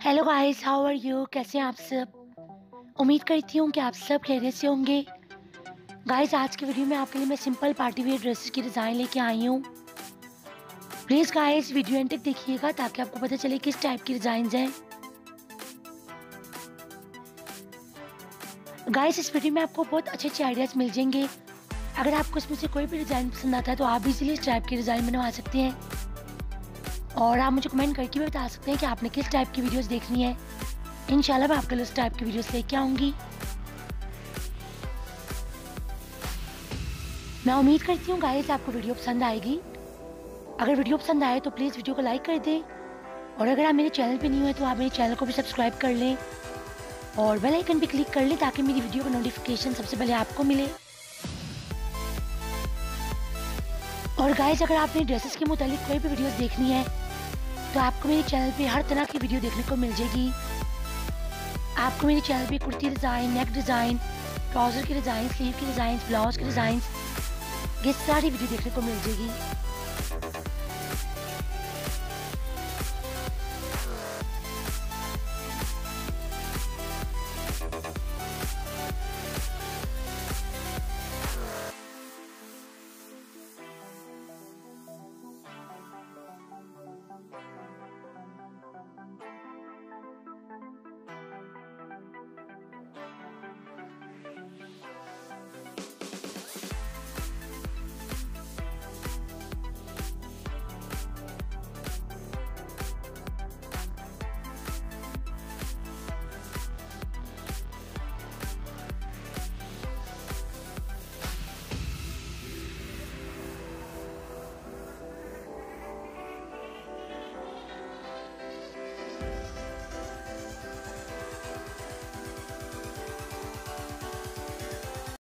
Hello guys, how are you? कैसे हैं आप सब? उम्मीद करती हूँ कि आप सब खैरियत से होंगे। गाइस, आज की वीडियो में आपके लिए मैं सिंपल पार्टी वेयर ड्रेसेस की डिज़ाइन लेके आई हूँ। प्लीज़ गाइस वीडियो एंड तक देखिएगा ताकि आपको पता चले किस टाइप की डिज़ाइंस हैं। गाइस, इस वीडियो में आपको बहुत अच्छे अच्छे आइडियाज़ मिल जाएंगे। अगर आपको इसमें से कोई भी डिज़ाइन पसंद आता है तो आप भी इसीलिए इस टाइप की डिज़ाइन बनवा सकते हैं, और आप मुझे कमेंट करके भी बता सकते हैं कि आपने किस टाइप की वीडियोस देखनी है। इंशाल्लाह मैं आपके लिए उस टाइप की वीडियोस लेके आऊँगी। मैं उम्मीद करती हूँ गाइस आपको वीडियो पसंद आएगी। अगर वीडियो पसंद आए तो प्लीज़ वीडियो को लाइक कर दें, और अगर आप मेरे चैनल पर नहीं हुए तो आप मेरे चैनल को भी सब्सक्राइब कर लें और बेल आइकन पर क्लिक कर लें ताकि मेरी वीडियो का नोटिफिकेशन सबसे पहले आपको मिले। और गाइस, अगर आपने ड्रेसेस के मुतालिक कोई भी वीडियोस देखनी है तो आपको मेरे चैनल पे हर तरह की वीडियो देखने को मिल जाएगी। आपको मेरे चैनल पे kurti design, neck design, trouser की डिज़ाइन, स्लीव की डिज़ाइन, ब्लाउज की डिज़ाइन, ये सारी वीडियो देखने को मिल जाएगी।